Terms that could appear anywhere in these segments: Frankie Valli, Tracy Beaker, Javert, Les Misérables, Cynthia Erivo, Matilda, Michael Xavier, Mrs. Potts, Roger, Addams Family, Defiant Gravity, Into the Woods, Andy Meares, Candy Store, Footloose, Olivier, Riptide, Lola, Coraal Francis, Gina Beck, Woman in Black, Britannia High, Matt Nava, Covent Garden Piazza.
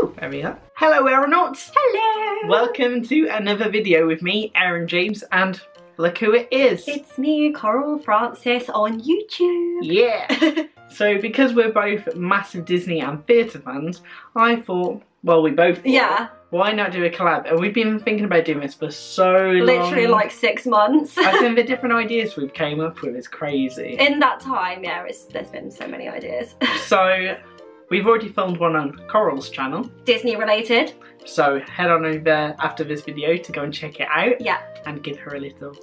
Oh, there we are. Hello, Aeronauts. Hello. Welcome to another video with me, Aeron James, and look who it is. It's me, Coraal Francis on YouTube. Yeah. So because we're both massive Disney and theatre fans, I thought, well, we both thought, yeah, why not do a collab? And we've been thinking about doing this for so long. Literally like 6 months. I think the different ideas we've came up with is crazy. In that time, yeah, there's been so many ideas. So we've already filmed one on Coraal's channel. Disney related. So head on over after this video to go and check it out. Yeah. And give her a little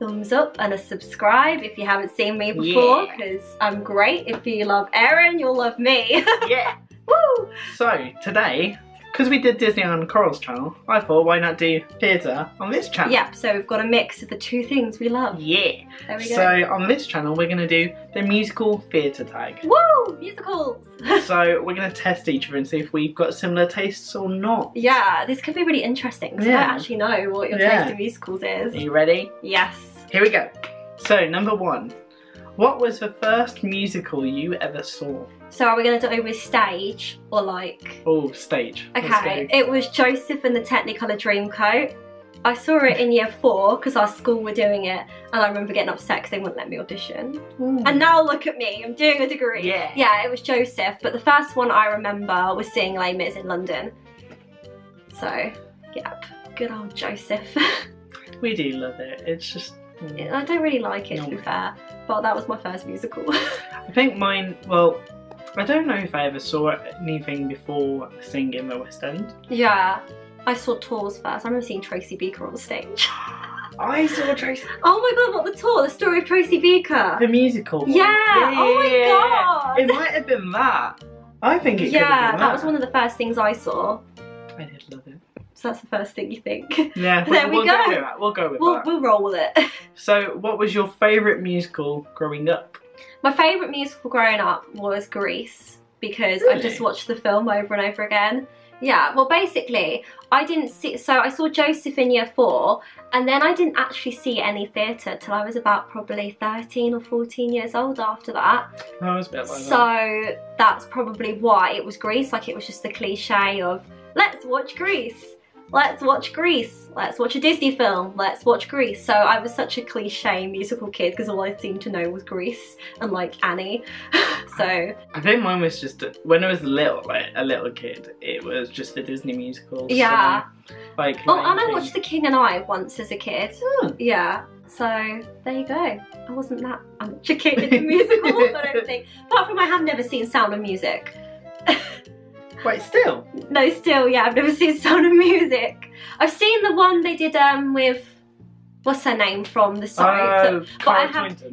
thumbs up and a subscribe if you haven't seen me before, because yeah, I'm great. If you love Aeron, you'll love me. Yeah. Woo! So today, because we did Disney on Coraal's channel, I thought why not do theatre on this channel? Yep, so we've got a mix of the two things we love. Yeah. There we go. So on this channel we're going to do the musical theatre tag. Woo! Musicals! So we're going to test each other and see if we've got similar tastes or not. Yeah, this could be really interesting because I don't actually know what your taste in musicals is. Are you ready? Yes. Here we go. So, number one. What was the first musical you ever saw? So are we going to do it with stage or like... Oh, stage. Okay, it was Joseph and the Technicolor Dreamcoat. I saw it in year 4 because our school were doing it, and I remember getting upset because they wouldn't let me audition. Mm. And now look at me, I'm doing a degree. Yeah. Yeah, it was Joseph, but the first one I remember was seeing Les Mis in London. So, yep, good old Joseph. We do love it, it's just... I don't really like it, to be fair, but that was my first musical. I think mine, well, I don't know if I ever saw anything before seeing it in the West End. Yeah, I saw tours first. I remember seeing Tracy Beaker on stage. I saw Tracy. Oh my god, what the tour? The story of Tracy Beaker. The musical one. Yeah, yeah. Oh my god. It might have been that. I think it could have been that. Yeah, that was one of the first things I saw. I did love it. So that's the first thing you think. Yeah, we'll go with that. We'll roll with it. So what was your favourite musical growing up? My favourite musical growing up was Grease, because really? I just watched the film over and over again. Yeah, well basically, I didn't see, so I saw Joseph in year 4, and then I didn't actually see any theatre till I was about probably 13 or 14 years old after that. I was a bit like that. So that's probably why it was Grease, like it was just the cliche of, let's watch Grease. Let's watch Grease. Let's watch a Disney film. Let's watch Grease. So I was such a cliche musical kid because all I seemed to know was Grease and like Annie. So I think mine was just when I was little, like a little kid, it was just the Disney musicals. Yeah. Like. Oh, and I watched The King and I once as a kid. Hmm. Yeah. So there you go. I wasn't that educated in musicals. I don't think. Apart from I have never seen Sound of Music. Wait, still? No, still, yeah, I've never seen Sound of Music. I've seen the one they did with, what's her name from the side?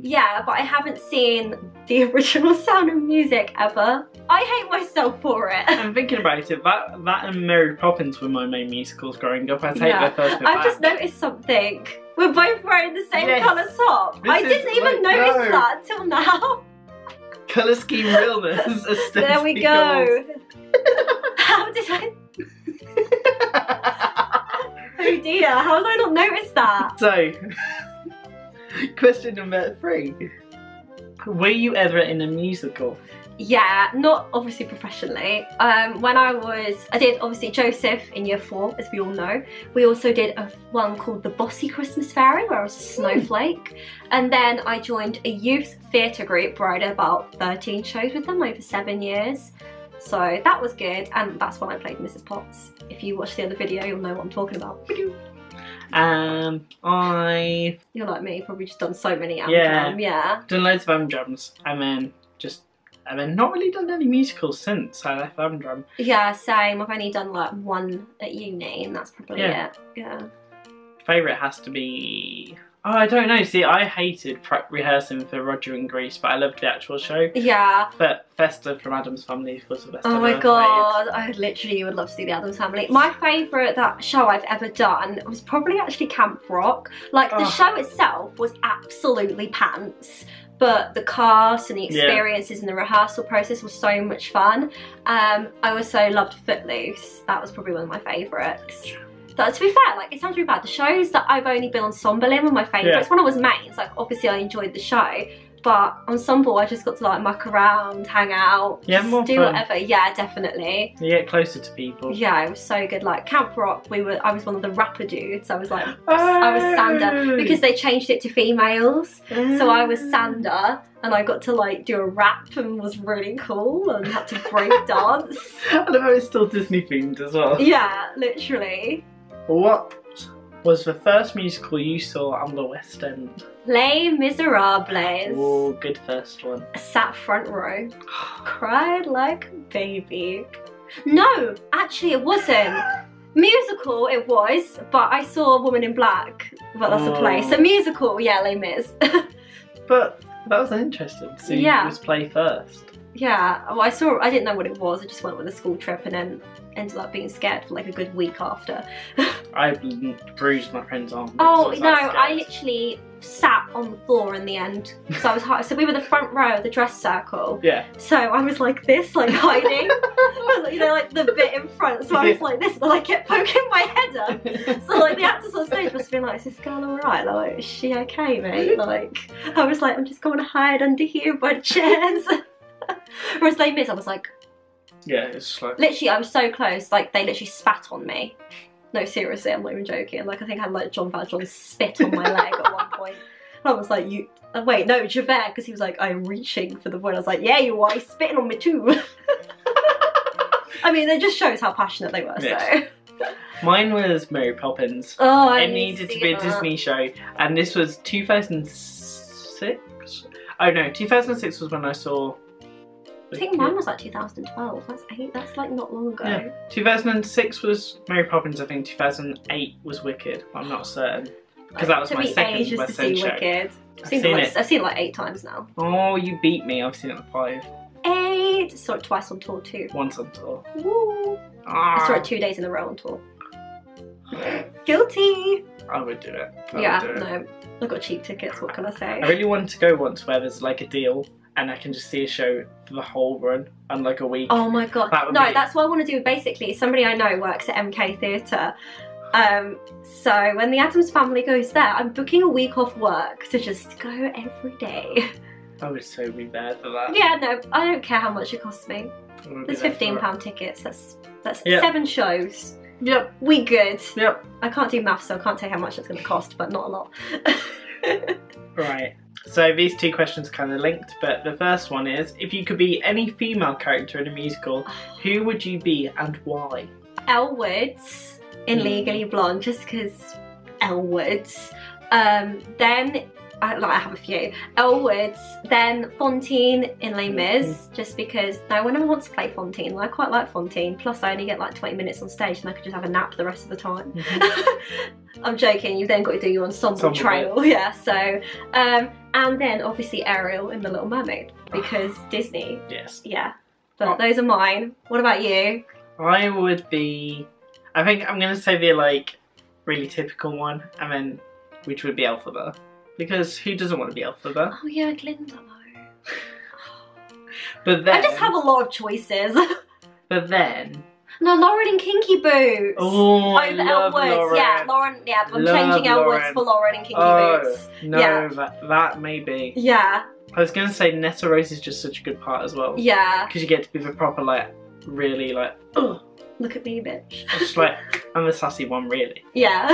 Yeah, but I haven't seen the original Sound of Music ever. I hate myself for it. I'm thinking about it, that and Mary Poppins were my main musicals growing up. I take their first bit back. I've just noticed something. We're both wearing the same colour top. I didn't even notice that till now. Colour scheme realness. There we go. How did I? Oh dear, how did I not notice that? So, question number 3. Were you ever in a musical? Yeah, not obviously professionally. When I did obviously Joseph in year 4, as we all know. We also did one called The Bossy Christmas Fairy, where I was a snowflake. And then I joined a youth theatre group where I did about 13 shows with them over 7 years. So that was good, and that's when I played Mrs. Potts. If you watch the other video, you'll know what I'm talking about. You're like me, probably just done so many am-jam. Yeah. Done loads of am-jams, and then not really done any musicals since I left am-jam. Yeah, same. I've only done like one at uni, and that's probably it. Yeah. Favourite has to be. Oh, I don't know. See, I hated rehearsing for Roger and Grease, but I loved the actual show. Yeah. But Fester from Addams Family was the best. Oh my god, I literally would love to see the Addams Family. My favourite show I've ever done was probably actually Camp Rock. Like the show itself was absolutely pants, but the cast and the experiences and the rehearsal process was so much fun. I also loved Footloose. That was probably one of my favourites. That, to be fair, like it sounds really bad. The shows that I've only been ensemble in were my favourites. When I was mains, like obviously I enjoyed the show, But ensemble, I just got to like muck around, hang out, just do whatever. Yeah, definitely. You get closer to people. Yeah, it was so good. Like Camp Rock, I was one of the rapper dudes. I was like, I was Sander, because they changed it to females. Oh. So I was Sander, and I got to like do a rap and was really cool and had to break dance. I don't know, it's still Disney themed as well. Yeah, literally. What was the first musical you saw on the West End? Les Misérables. Oh, good first one. I sat front row, cried like a baby. No, actually it wasn't. Musical it was, but I saw A Woman in Black, but that's a play. So musical, yeah, Les Mis. But that was interesting to see this play first. Yeah, well I didn't know what it was, I just went with a school trip and then ended up being scared for like a good week after. I bruised my friend's arm. Oh no, I literally sat on the floor in the end. So I was so we were the front row of the dress circle. Yeah. So I was like this, like hiding. You know, like the bit in front. So I was like this, and I kept poking my head up. So like the actors on stage must have been like, is this girl alright? Like, is she okay, mate? Like I was like, I'm just going to hide under here by the chairs. Whereas Les Mis, I was like, yeah, it's like literally I was so close, like they literally spat on me. No, seriously, I'm not even joking. Like I think I had like John Valjean spit on my leg at one point. And I was like, you wait, no, Javert, because he was like, I'm reaching for the void. I was like, yeah, you are, he's spitting on me too. I mean, it just shows how passionate they were. Yes. So mine was Mary Poppins. Oh, I needed to be a Disney show, and this was 2006. Oh no, 2006 was when I saw. I think mine was like 2012. That's like not long ago. Yeah. 2006 was Mary Poppins. I think 2008 was Wicked. I'm not certain because that was my second West End show. I've seen it like 8 times now. Oh, you beat me! I've seen it like 5. 8. Saw it twice on tour too. Once on tour. Woo! Ah. I saw it 2 days in a row on tour. Guilty. I would do it. No, I got cheap tickets. What can I say? I really wanted to go once where there's like a deal. And I can just see a show for the whole run and like a week. Oh my god. That's what I want to do basically. Somebody I know works at MK Theatre. So when the Addams Family goes there, I'm booking a week off work to just go every day. I would so be bad for that. Yeah, no, I don't care how much it costs me. There's £15 tickets, that's 7 shows. Yep. We good. Yep. I can't do maths, so I can't tell you how much it's gonna cost, but not a lot. Right. So these 2 questions are kind of linked, but the first one is, if you could be any female character in a musical, who would you be and why? Elle Woods in Legally Blonde, just because Elle Woods. Then I have a few. Elle Woods, then Fontaine in Les Mis, just because no one ever wants to play Fontaine, and I quite like Fontaine, plus I only get like 20 minutes on stage and I could just have a nap the rest of the time. I'm joking, you've then got to do your ensemble trail, yeah, so. And then obviously Ariel in The Little Mermaid, because Disney. Yes. Yeah, but those are mine. What about you? I would be, I think I'm going to say the like really typical one, and then which would be Elphaba. Because who doesn't want to be Elphaba? Oh yeah, Glinda though. But then I just have a lot of choices. But then Lauren in Kinky Boots. Oh, over Elle Woods. Yeah, Lauren. Yeah, but I'm changing Elle Woods for Lauren in Kinky Boots. No, yeah. that may be. Yeah. I was gonna say Netta Rose is just such a good part as well. Yeah. Because you get to be the proper like, really like, oh, look at me, bitch. Just like I'm the sassy one, really. Yeah.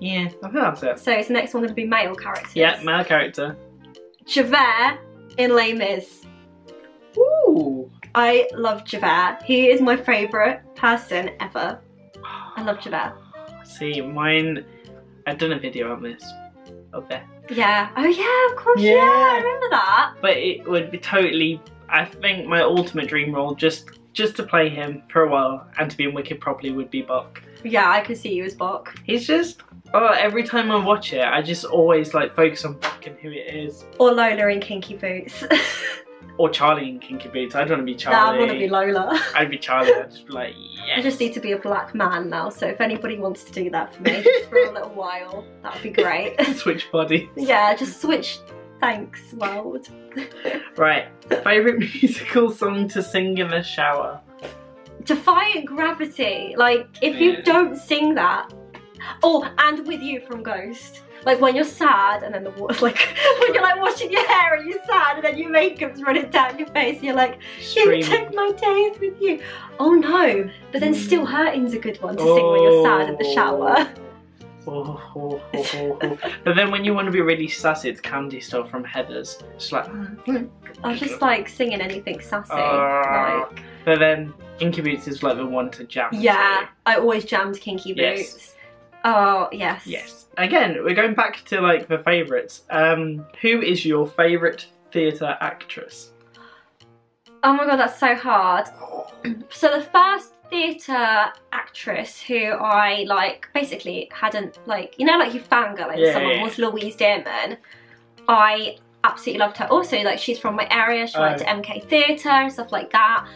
Yeah, I think that's it. So is the next one going to be male characters? Yeah, male character. Javert in Les Mis. Ooh. I love Javert. He is my favourite person ever. I love Javert. See, mine... I've done a video on this. Okay. Yeah. Oh yeah, of course, yeah. I remember that. But it would be totally... I think my ultimate dream role, just to play him for a while and to be in Wicked properly, would be Boq. Yeah, I could see you as Boq. He's just... Oh, every time I watch it, I just always like focus on Boq and who it is. Or Lola in Kinky Boots. Or Charlie in Kinky Boots. I don't want to be Charlie. Nah, I want to be Lola. I'd be Charlie. I'd just be like, yes. I just need to be a black man now, so if anybody wants to do that for me, just for a little while, that would be great. Switch bodies. Yeah, just switch. Thanks, world. Right. Favourite musical song to sing in the shower? Defiant Gravity. Like, if you don't sing that, Oh, and With You from Ghost. Like when you're sad and then the water's like, when you're like washing your hair and you're sad and then your makeup's running down your face and you're like, you took my days with you. Oh no, but then Still Hurting's a good one to sing when you're sad at the shower. But then when you want to be really sassy, it's Candy Store from Heathers. It's like, I just like singing anything sassy. Like. But then Kinky Boots is like the one to jam. Yeah, to. I always jammed Kinky Boots. Yes. Oh, yes. Yes. Again, we're going back to like the favourites. Who is your favourite theatre actress? Oh my god, that's so hard. So the first theatre actress who I like basically hadn't like, you know, like you fangirling someone was Louise Dearman. I absolutely loved her. Also, like, she's from my area. She went to MK Theatre and stuff like that.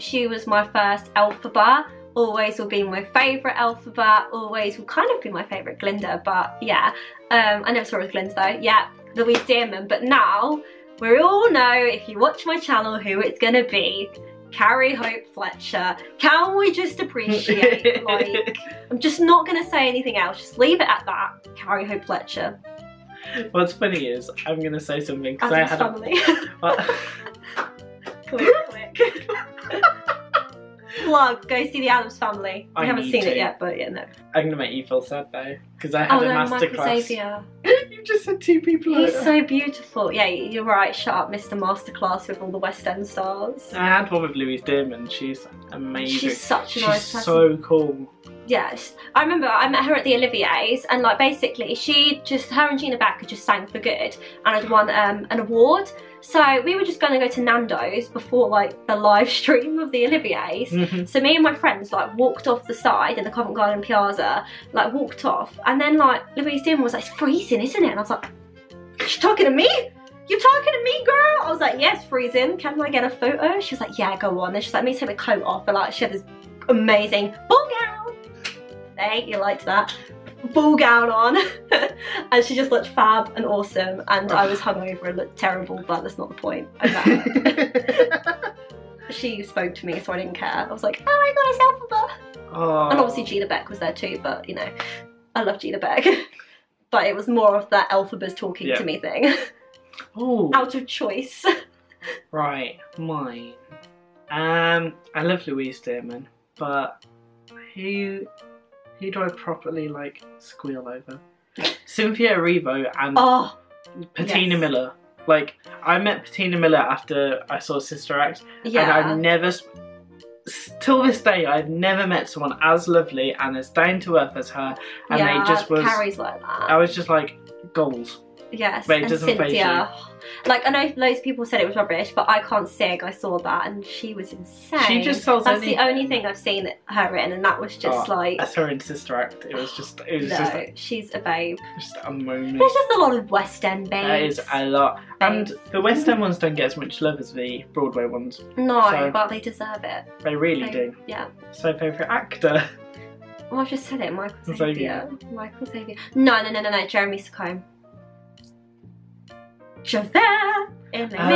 She was my first Elphaba. Always will be my favourite Elphaba. Always will kind of be my favourite Glinda, but yeah. I never saw her with Glinda though. Yeah, Louise Dearman. But now, we all know, if you watch my channel, who it's gonna be. Carrie Hope Fletcher. Can we just appreciate, like, I'm just not gonna say anything else. Just leave it at that. Carrie Hope Fletcher. What's funny is, I'm gonna say something because I had click. Plug, go see the Addams Family. I haven't seen it yet, but yeah, no. I'm gonna make you feel sad though, because I had a masterclass. Michael Xavier. You just said two people. He's so beautiful. Yeah, you're right. Shut up, Mr. Masterclass with all the West End stars. I had one with Louise Dearman. She's amazing. She's such a nice person. So cool. Yes, I remember I met her at the Olivier's, and like basically her and Gina Beck just sang for good, and I'd won an award. So we were just going to go to Nando's before like the live stream of the Olivier's. So me and my friends like walked off the side in the Covent Garden Piazza, like walked off, and then like Louise Dearman was like, "It's freezing, isn't it?" And I was like, "She's talking to me? You're talking to me, girl?" I was like, "Yes, freezing. Can I get a photo?" She was like, "Yeah, go on." And she's like, "Let me take my coat off." And like she had this amazing ball gown. Hey, you liked that. Ball gown on, and she just looked fab and awesome, and I was hungover and looked terrible, but that's not the point. She spoke to me, so I didn't care. I was like, "Oh my god, it's Elphaba!" And obviously Gina Beck was there too, but you know, I love Gina Beck. But it was more of that Elphaba's talking to me thing. Out of choice. Right, mine. I love Louise Dearman, but who do I properly like squeal over? Cynthia Erivo and Patina Miller. Like, I met Patina Miller after I saw Sister Act, and I've never, till this day, I've never met someone as lovely and as down to earth as her. And they just was. Carrie's like that. I was just like, goals. Yes, but it doesn't faze you. Like, I know loads of people said it was rubbish, but I Can't Sing, I saw that and she was insane. She just sells the only thing I've seen her in, and that was just like... That's her in Sister Act. It was just... It was just like, she's a babe. Just a moment. There's just a lot of West End babes. There is a lot. Babes. And the West End ones don't get as much love as the Broadway ones. No, so but they deserve it. They really do. Yeah. So favourite actor? Well, I've just said it, Michael Xavier. Michael Xavier. No, Jeremy Sacombe. Javert in Les Mis.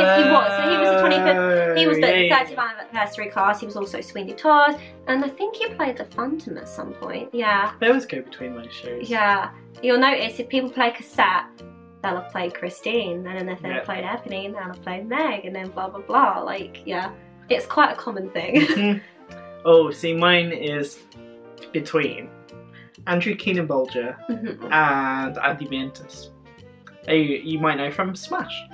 He was the 25th, he was the 30th anniversary cast. He was also Sweeney Todd, and I think he played the Phantom at some point. Yeah. They always go between those shows. Yeah. You'll notice if people play Cassette, they'll have played Christine, and then if they've played Ebony, they'll have played Meg, and then blah blah blah. Like, yeah. It's quite a common thing. Oh, see, mine is between Andrew Keenan Bolger and Andy Meares. You might know from Smash.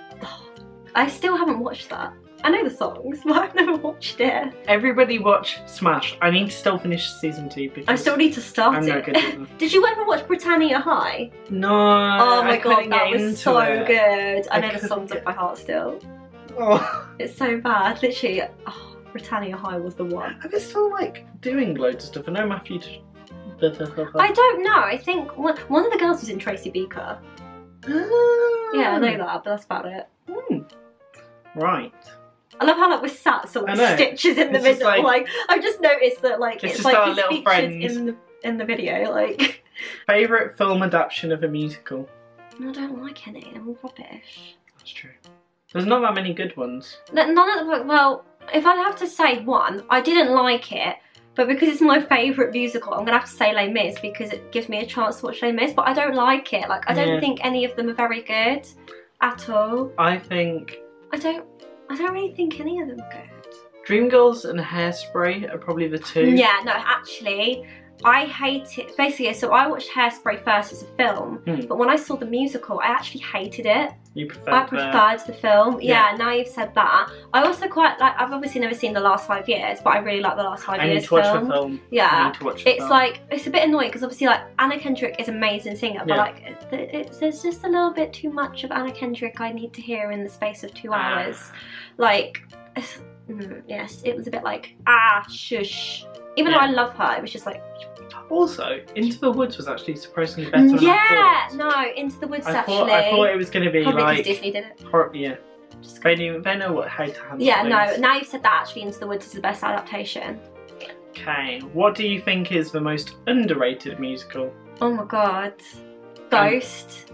I still haven't watched that. I know the songs, but I've never watched it. Everybody watch Smash. I need to still finish season 2 because I still need to start I'm not good at them. Did you ever watch Britannia High? No. Oh my god, that was so good. I know the songs off by heart still. It's so bad, literally. Britannia High was the one. Are they still like doing loads of stuff? I know Matthew. I don't know. I think one of the girls was in Tracy Beaker. Yeah, I know that, but that's about it. Right. I love how like we're sat, so like Stitches in the middle. Like I've just noticed that like it's like our little friend in the video. Like favourite film adaptation of a musical. I don't like any. They're all rubbish. That's true. There's not that many good ones. None of the well, if I have to say one, I didn't like it, But because it's my favourite musical, I'm going to have to say Les Mis, because it gives me a chance to watch Les Mis, but I don't like it. Like, I don't think any of them are very good at all. I don't really think any of them are good. Dreamgirls and Hairspray are probably the two. Yeah, no, actually, I hate it. Basically, so I watched Hairspray first as a film, but when I saw the musical, I actually hated it. You preferred the film. Yeah, now you've said that. I also quite like, I've obviously never seen The Last 5 Years, but I really like The Last 5 Years film. I need to watch the film. Yeah. I need to watch the film. Like, it's a bit annoying, because obviously, like, Anna Kendrick is an amazing singer, but like, there's just a little bit too much of Anna Kendrick I need to hear in the space of 2 hours. Like, yes, it was a bit like, ah, shush. Even though I love her, it was just like... Also, Into the Woods was actually surprisingly better than I thought. No, Into the Woods I thought it was going to be probably like... Disney did it. Yeah. They know what, how to handle things. Yeah, no, now you've said that actually Into the Woods is the best adaptation. Okay, what do you think is the most underrated musical? Oh my god. Ghost.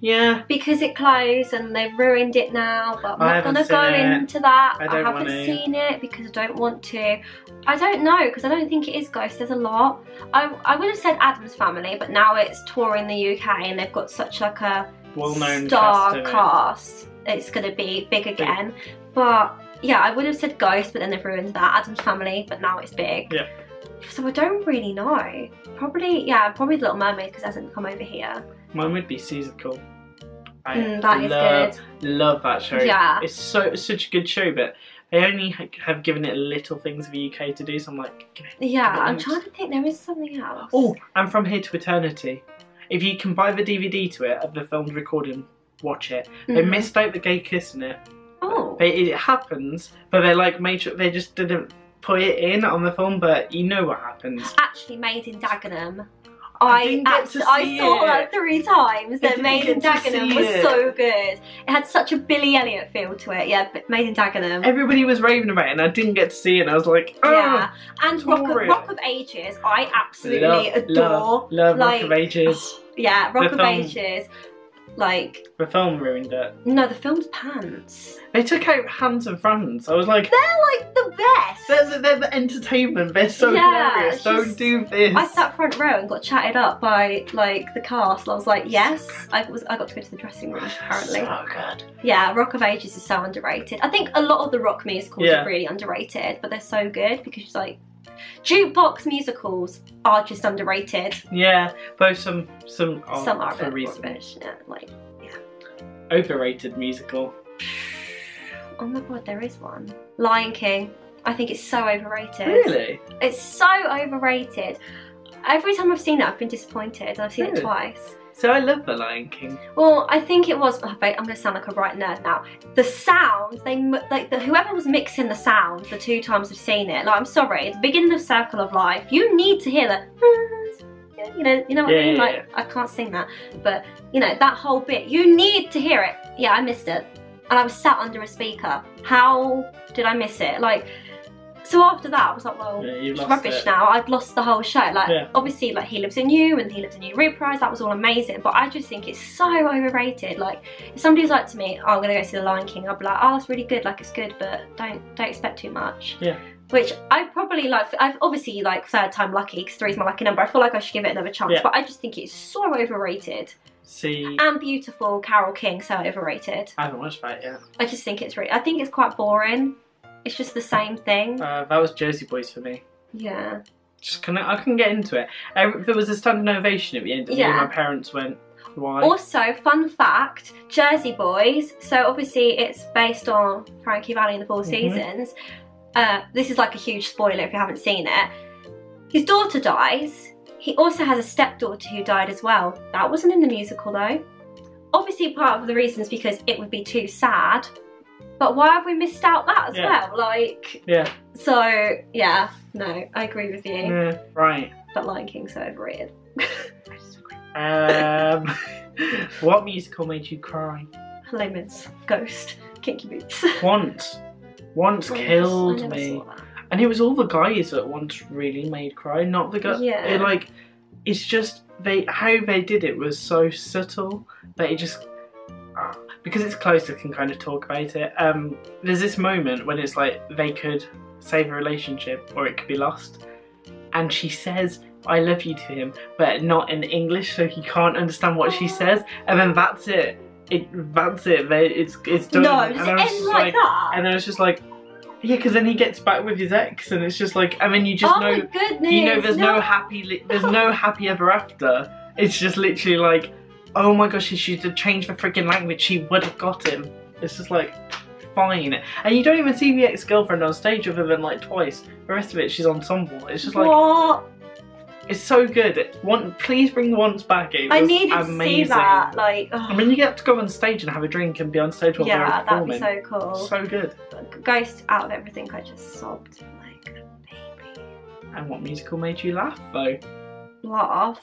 Yeah. Because it closed and they've ruined it now, but I'm not going to go into that. I haven't seen it because I don't want to. I don't know, because I don't think it is Ghost. There's a lot. I would have said Addams Family, but now it's touring the UK and they've got such like a well-known star cast. It's going to be big again. But yeah, I would have said Ghost, but then they've ruined that. Addams Family, but now it's big. Yeah. So I don't really know. Probably, yeah, probably The Little Mermaid, because it hasn't come over here. Mine would be Seasical. I love that show. Yeah. It's such a good show, but I only have given it little things the UK to do, so I'm like, I'm trying to think, there is something else. Oh, and From Here to Eternity. If you can buy the DVD to it of the filmed recording, watch it. They missed out the gay kiss in it. Oh. It happens, but they like made sure they just didn't put it in on the film, but you know what happens. Actually, Made in Dagenham. I saw that 3 times. That Made in Dagenham was so good. It had such a Billy Elliot feel to it. Yeah, Made in Dagenham. Everybody was raving about it and I didn't get to see it and I was like, oh. Yeah, and Rock of Ages, I absolutely adore. Love like, Rock of Ages. Yeah, Rock of Ages. Like... The film ruined it. No, the film's pants. They took out Hans and Franz. I was like... They're like the best! They're the entertainment. They're so hilarious. Don't do this. I sat front row and got chatted up by like the cast. I was like, yes. So I got to go to the dressing room apparently. So good. Yeah, Rock of Ages is so underrated. I think a lot of the rock musicals are really underrated, but they're so good because it's like... Jukebox musicals are just underrated. Yeah, both some are for reasons. Yeah, like overrated musical. Oh my god, there is one. Lion King. I think it's so overrated. Really? It's so overrated. Every time I've seen it, I've been disappointed. I've seen it twice. So I love The Lion King. Well, I think it was. Oh, wait, I'm going to sound like a right nerd now. The sound, whoever was mixing the sound, the 2 times I've seen it. Like, I'm sorry, it's the beginning of Circle of Life. You need to hear that. You know what I mean? Like, I can't sing that, but you know that whole bit. You need to hear it. Yeah, I missed it, and I was sat under a speaker. How did I miss it? Like. So after that, I was like, well, it's rubbish now. I'd lost the whole show. Like, obviously, like, He Lives in You and He Lives in You Reprise, that was all amazing. But I just think it's so overrated. Like, if somebody's like to me, oh, I'm going to go see The Lion King, I'll be like, oh, that's really good. Like, it's good, but don't expect too much. Yeah. Which I probably like, I've obviously, like, 3rd time lucky, because 3 is my lucky number. I feel like I should give it another chance. Yeah. But I just think it's so overrated. See. And Beautiful, Carole King, so overrated. I haven't watched that yet. I just think it's really, I think it's quite boring. It's just the same thing. That was Jersey Boys for me. Yeah. I couldn't get into it. There was a standing ovation at the end, and my parents went, why? Also, fun fact, Jersey Boys, so obviously it's based on Frankie Valli and the 4 Seasons. This is like a huge spoiler if you haven't seen it. His daughter dies. He also has a stepdaughter who died as well. That wasn't in the musical though. Obviously part of the reason is because it would be too sad. But why have we missed out that as well? Like, So, yeah, no, I agree with you. Yeah, right. But Lion King's so overrated. I disagree. What musical made you cry? Les Mis, Ghost, Kinky Boots. Once killed me. And it was all the guys that Once really made cry, not the girls. Yeah. It's just how they did it was so subtle that it just. Because it's close, I can kind of talk about it. There's this moment when it's like they could save a relationship or it could be lost. and she says I love you to him, but not in English, so he can't understand what she says, and then that's it. It's done. No, it doesn't end like that. And I was just like, yeah, because then he gets back with his ex, and it's just like, I mean, you just know, you know, there's no happy, there's no happy ever after. It's just literally like, oh my gosh, if she'd have changed the freaking language, she would have got him. It's just like, fine. And you don't even see the ex-girlfriend on stage other than like twice. The rest of it, she's ensemble. It's just like, what? It's so good. Please bring Once back. It was amazing. I needed to see that. Like, oh. I mean, you get to go on stage and have a drink and be on stage while they're performing. Yeah, that'd be so cool. So good. Ghost, out of everything, I just sobbed like a baby. And what musical made you laugh though? Laugh?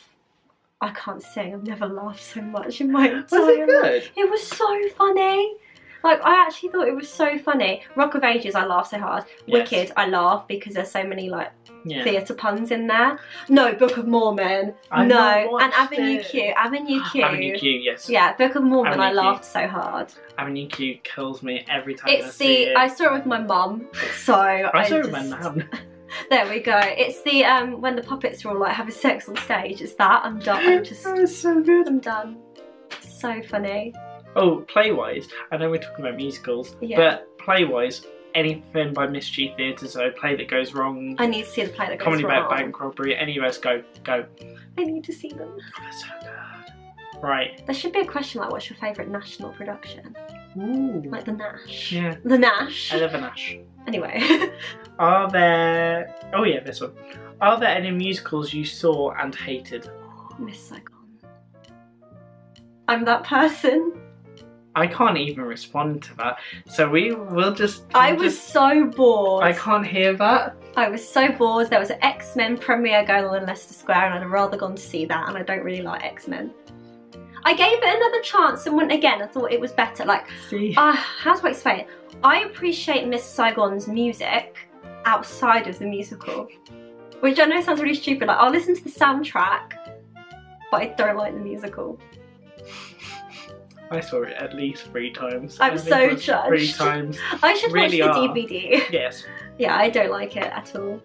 I can't sing. I've never laughed so much in my entire life. Was it good? It was so funny. Like, I actually thought it was so funny. Rock of Ages, I laughed so hard. Yes. Wicked, I laugh because there's so many like theatre puns in there. No, Book of Mormon. And Avenue Q. Avenue Q, yes. Yeah, Book of Mormon, I laughed so hard. Avenue Q kills me every time I see it. I saw it with my mum, so I saw it with my mum. There we go. It's the when the puppets are all like having sex on stage. It's that. I'm done. I'm just. That was so good. I'm done. So funny. Oh, play-wise, I know we're talking about musicals, but play-wise, anything by Mischief Theatre, so Play That Goes Wrong. I need to see the Play That Goes Wrong. Comedy About Bank Robbery. Any of us, go. I need to see them. That's so good. Right. There should be a question like, what's your favourite national production? Ooh. Like the Nash. Yeah. The Nash. I love the Nash. Anyway. Are there any musicals you saw and hated? Miss Saigon. I'm that person. I can't even respond to that. So we will just... I was so bored. I can't hear that. I was so bored. There was an X-Men premiere going on in Leicester Square and I'd rather gone to see that, and I don't really like X-Men. I gave it another chance and went again. I thought it was better. Like, how do I explain it? I appreciate Miss Saigon's music outside of the musical, which I know sounds really stupid. Like, I'll listen to the soundtrack, but I don't like the musical. I saw it at least 3 times. I'm so judged. 3 times. I should really watch the DVD. Yes. Yeah, I don't like it at all.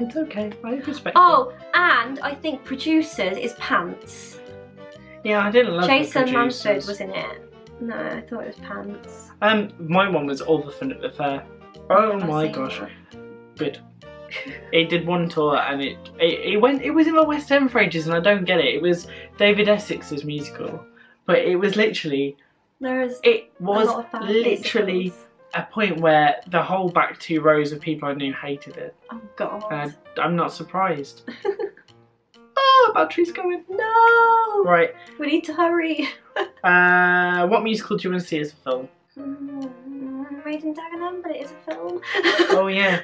It's okay. I respect it. Oh, and I think Producers is pants. Yeah, I didn't love Jason Mansfield was in it. No, I thought it was pants. My one was All the Fun at the Fair. Oh my gosh. Good. It did one tour and it was in the West End for ages and I don't get it. It was David Essex's musical. But it was literally, a point where the whole back 2 rows of people I knew hated it. Oh God. I'm not surprised. Oh, battery's going. No. Right. We need to hurry. What musical do you want to see as a film? Made in Dagenham, but it is a film. Oh yeah.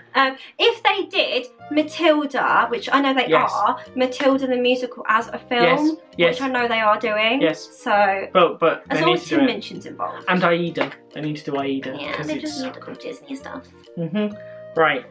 If they did Matilda, which I know they are, Matilda the musical as a film, which I know they are doing. Yes. So. But as long as Tim Minchin's involved. And Aida. They need to do Aida. Yeah, they just need to do Disney stuff. Mhm. Right.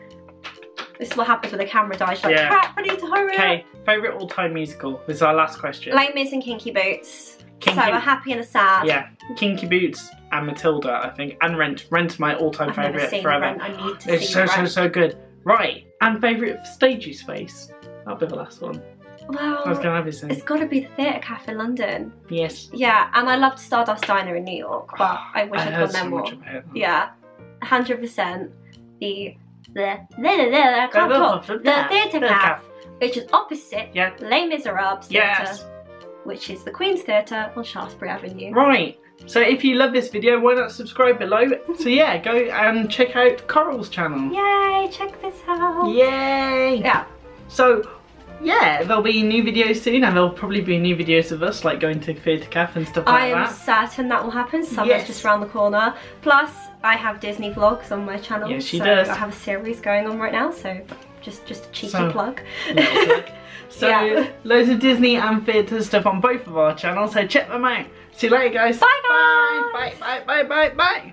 This is what happens when the camera dies. You're like, crap, I need to hurry. Okay. Favorite all-time musical. This is our last question. Les Mis and Kinky Boots. So a happy and a sad. Yeah. Kinky Boots and Matilda, I think, and Rent. Rent's my all-time favourite forever. Rent. I need to see Rent. It's so good. Right, and favourite stage you space. That'll be the last one. Well, I was gonna have it soon. It's got to be the Theatre Cafe in London. Yes. Yeah, and I loved Stardust Diner in New York, but I wish I'd gone there more. Yeah, 100%. The Theatre Cafe, which is opposite Les Miserables Theatre, which is the Queen's Theatre on Shaftesbury Avenue. Right. So if you love this video, why not subscribe below? So yeah, go and check out Coral's channel. Yay, check this out. Yay. Yeah. So yeah, there'll be new videos soon and there'll probably be new videos of us like going to Theatre Cafe and stuff like that. I am certain that will happen. Summer's just around the corner. Plus, I have Disney vlogs on my channel. Yes, she does. I have a series going on right now, so just a cheeky plug. So loads of Disney and theatre stuff on both of our channels, so check them out. See you later guys. Bye guys. Bye. Bye. Bye. Bye. Bye. Bye.